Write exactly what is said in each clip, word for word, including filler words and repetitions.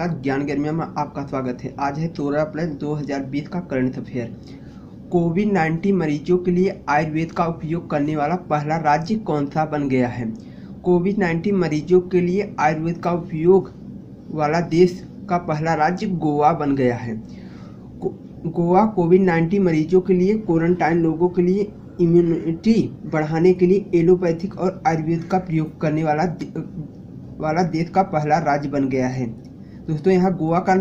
नमस्कार, ज्ञान गर्मिया में आपका स्वागत है। आज है सोलह अप्रैल दो हज़ार बीस का करंट अफेयर। कोविड नाइन्टीन मरीजों के लिए आयुर्वेद का उपयोग करने वाला पहला राज्य कौन सा बन गया है? कोविड नाइन्टीन मरीजों के लिए आयुर्वेद का उपयोग वाला देश का पहला राज्य गोवा बन गया है। गो, गोवा कोविड नाइन्टीन मरीजों के लिए क्वारंटाइन लोगों के लिए इम्यूनिटी बढ़ाने के लिए एलोपैथिक और आयुर्वेद का प्रयोग करने वाला वाला देश का पहला राज्य बन गया है। दोस्तों, यहाँ गोवा का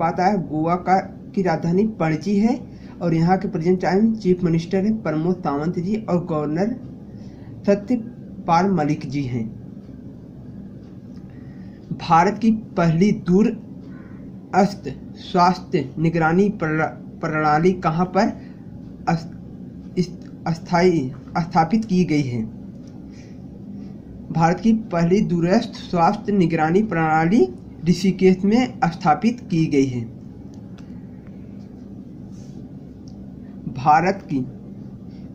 बात आया। गोवा का की राजधानी पणजी है और यहाँ के प्रेजेंट टाइम चीफ मिनिस्टर है प्रमोद सावंत जी और गवर्नर सत्यपाल मलिक जी हैं। भारत की पहली दूरस्थ स्वास्थ्य निगरानी प्रणाली कहाँ पर स्थायी स्थापित की गई है? भारत की पहली दूरस्थ स्वास्थ्य निगरानी प्रणाली ऋषिकेश में स्थापित की गई है। भारत की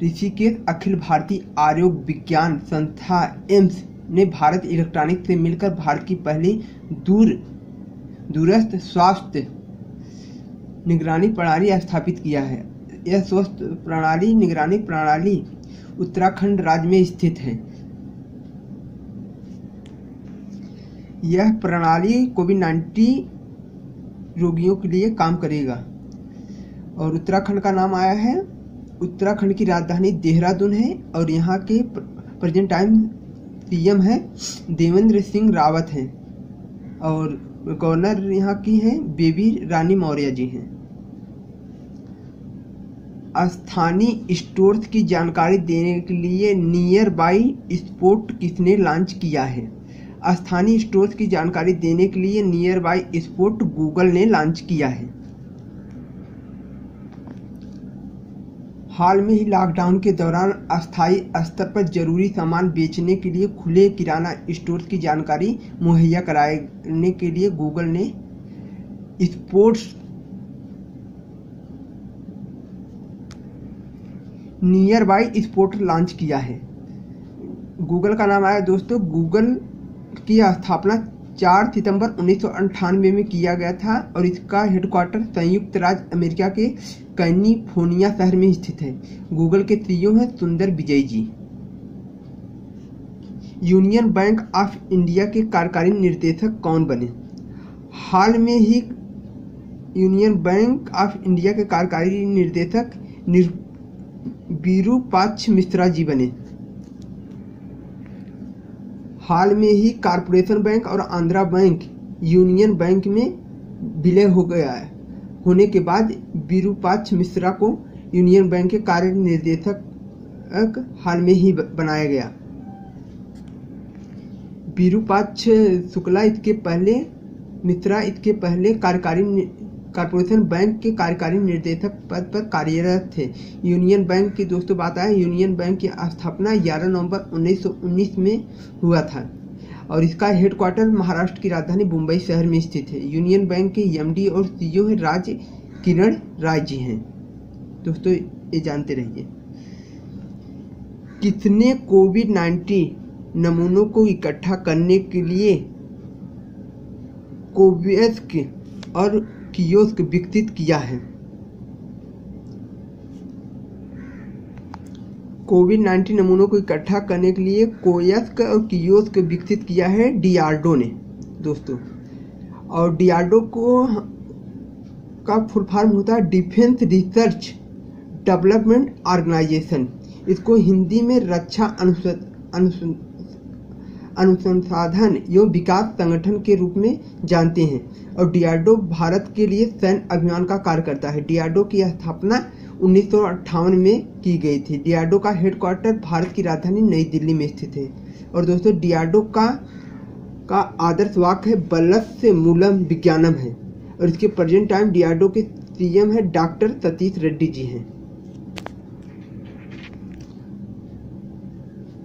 ऋषिकेश अखिल भारतीय आरोग्य विज्ञान संस्था एम्स ने भारत इलेक्ट्रॉनिक से मिलकर भारत की पहली दूर दूरस्थ स्वास्थ्य निगरानी प्रणाली स्थापित किया है। यह स्वास्थ्य प्रणाली निगरानी प्रणाली उत्तराखंड राज्य में स्थित है। यह प्रणाली कोविड नाइन्टीन रोगियों के लिए काम करेगा और उत्तराखंड का नाम आया है। उत्तराखंड की राजधानी देहरादून है और यहाँ के प्रेजेंट टाइम पीएम है देवेंद्र सिंह रावत हैं और गवर्नर यहाँ की हैं बेबी रानी मौर्य जी हैं। स्थानीय स्टोर्स की जानकारी देने के लिए नियर बाई स्पोर्ट किसने लॉन्च किया है? स्थानीय स्टोर्स की जानकारी देने के लिए नियर बाई स्पोर्ट गूगल ने लॉन्च किया है। हाल में ही लॉकडाउन के दौरान अस्थायी स्तर पर जरूरी सामान बेचने के लिए खुले किराना स्टोर्स की जानकारी मुहैया कराने के लिए गूगल ने sports nearby sport launch किया है। गूगल का नाम आया। दोस्तों, गूगल की स्थापना चार सितंबर उन्नीस सौ अट्ठानवे में किया गया था और इसका हेडक्वार्टर संयुक्त राज्य अमेरिका के कैलिफोर्निया शहर में स्थित है। गूगल के सीईओ हैं Sundar Vijay ji. Union Bank of India के कार्यकारी निर्देशक कौन बने? हाल में ही यूनियन बैंक ऑफ इंडिया के कार्यकारी निर्देशक निर... वीरूपाक्ष मिश्रा जी बने। हाल में ही कॉर्पोरेशन बैंक और आंध्रा बैंक यूनियन बैंक में विलय हो गया है। होने के बाद वीरूपाक्ष मिश्रा को यूनियन बैंक के कार्य निर्देशक हाल में ही बनाया गया। वीरूपाक्ष शुक्ला इसके पहले मिश्रा इसके पहले कार्यकारी कॉर्पोरेशन बैंक के कार्यकारी निर्देशक पद पर कार्यरत थे। यूनियन बैंक की दोस्तों बात आए। यूनियन बैंक की स्थापना ग्यारह नवंबर उन्नीस सौ उन्नीस में हुआ था और इसका हेडक्वार्टर महाराष्ट्र की राजधानी मुंबई शहर में स्थित है। यूनियन बैंक के एमडी और सीईओ है राज किरण राजी हैं। दोस्तों, ये जानते रहिए। कितने कोविड नाइन्टीन नमूनों को इकट्ठा करने के लिए कोवैक्स और कियोस्क विकसित किया है? कोविड नाइन्टीन नमूनों को इकट्ठा करने के लिए कोवैक्स और कियोस्क विकसित किया है डीआरडीओ ने। दोस्तों, और डीआरडीओ को का फुल फॉर्म होता है डिफेंस रिसर्च डेवलपमेंट ऑर्गेनाइजेशन। इसको हिंदी में रक्षा अनुसंधान एवं विकास संगठन के रूप में जानते हैं और डीआरडीओ भारत के लिए सैन्य अभियान का कार्य करता है। डीआरडीओ की स्थापना उन्नीस सौ अट्ठावन में की गई थी। डीआरडीओ का हेडक्वार्टर भारत की राजधानी नई दिल्ली में स्थित है। और दोस्तों, डीआरडीओ का का आदर्श वाक्य है बलस से मूलम विज्ञानम है और इसके प्रेजेंट टाइम डीआरडीओ के सीएम है डॉक्टर सतीश रेड्डी जी हैं।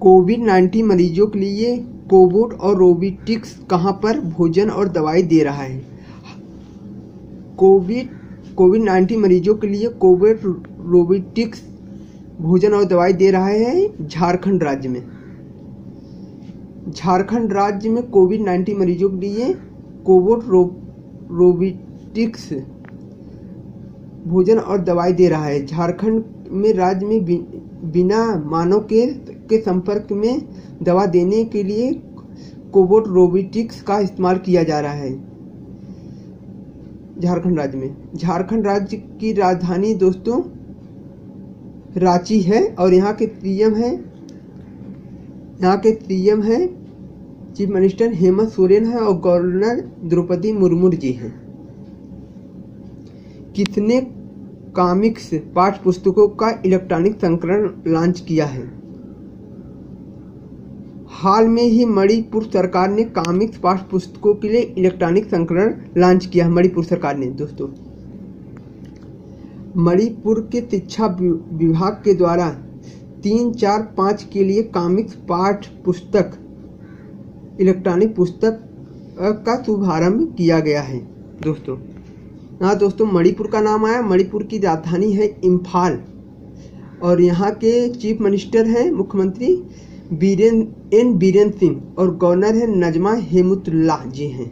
कोविड नाइन्टीन मरीजों के लिए कोबोट और रोबोटिक्स कहां पर भोजन और दवाई दे रहा है? कोविड कोविड नाइन्टीन मरीजों के लिए कोबोट रोबोटिक्स भोजन और दवाई दे रहा है झारखंड राज्य में। झारखंड राज्य में कोविड नाइन्टीन मरीजों के लिए कोबोट रो रोबोटिक्स भोजन और दवाई दे रहा है। झारखंड में राज्य में बि, बिना मानव के के संपर्क में दवा देने के लिए कोबोट रोबोटिक्स का इस्तेमाल किया जा रहा है। झारखंड राज्य में झारखंड राज्य की राजधानी दोस्तों रांची है और यहाँ के पीएम है यहाँ के पीएम है चीफ मिनिस्टर हेमंत सोरेन है और गवर्नर द्रौपदी मुर्मू जी हैं। किसने कॉमिक्स पाठ्य पुस्तकों का इलेक्ट्रॉनिक संस्करण लॉन्च किया है? हाल में ही मणिपुर सरकार ने कॉमिक्स पाठ्य पुस्तकों के लिए इलेक्ट्रॉनिक संस्करण लॉन्च किया है। मणिपुर सरकार ने दोस्तों मणिपुर के शिक्षा विभाग के द्वारा तीन चार पाँच के लिए कॉमिक्स पाठ्य पुस्तक इलेक्ट्रॉनिक पुस्तक का शुभारंभ किया गया है। दोस्तों हाँ दोस्तों मणिपुर का नाम आया। मणिपुर की राजधानी है इम्फाल और यहाँ के चीफ मिनिस्टर हैं मुख्यमंत्री बीरेन्द्र एन बीरेन्द्र सिंह और गवर्नर हैं नजमा हेमतुल्लाह जी हैं।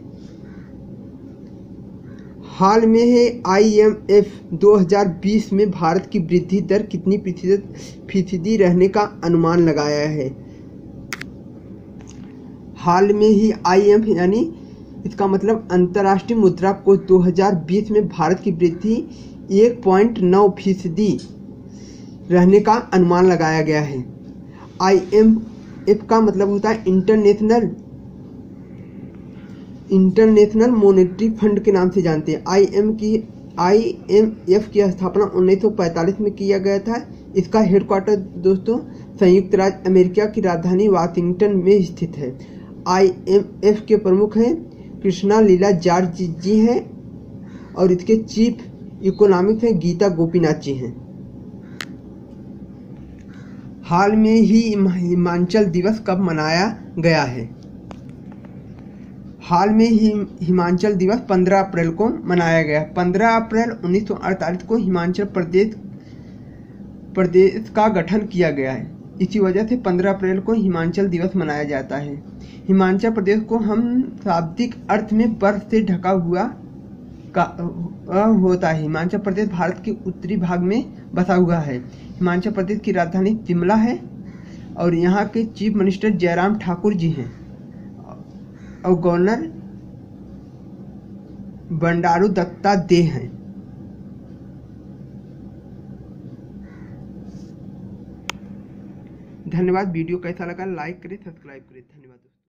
हाल में है आईएमएफ दो हज़ार बीस में भारत की वृद्धि दर कितनी फीसदी रहने का अनुमान लगाया है? हाल में ही आईएमएफ यानी इसका मतलब अंतर्राष्ट्रीय मुद्रा कोष दो हज़ार बीस में भारत की वृद्धि एक दशमलव नौ फीसदी रहने का अनुमान लगाया गया है। आईएमएफ का मतलब होता है इंटरनेशनल इंटरनेशनल मॉनेटरी फंड के नाम से जानते हैं। आईएम की आईएमएफ की स्थापना उन्नीस सौ पैंतालीस में किया गया था। इसका हेडक्वार्टर दोस्तों संयुक्त राज्य अमेरिका की राजधानी वाशिंगटन में स्थित है। आईएमएफ के प्रमुख हैं कृष्णा लीला जॉर्ज जी हैं और इसके चीफ इकोनॉमिक्स हैं गीता गोपीनाथ जी हैं। हाल में ही हिमाचल दिवस कब मनाया गया है? हाल में ही हिमाचल दिवस पंद्रह अप्रैल को मनाया गया। पंद्रह अप्रैल उन्नीस सौ अड़तालीस को हिमाचल प्रदेश प्रदेश का गठन किया गया है। इसी वजह से पंद्रह अप्रैल को हिमाचल दिवस मनाया जाता है। हिमाचल प्रदेश को हम शाब्दिक अर्थ में बर्फ से ढका हुआ का होता है। हिमाचल प्रदेश भारत के उत्तरी भाग में बसा हुआ है। हिमाचल प्रदेश की राजधानी शिमला है और यहाँ के चीफ मिनिस्टर जयराम ठाकुर जी हैं और गवर्नर भंडारू दत्तात्रेय हैं। धन्यवाद। वीडियो कैसा लगा लाइक करें सब्सक्राइब करें। धन्यवाद।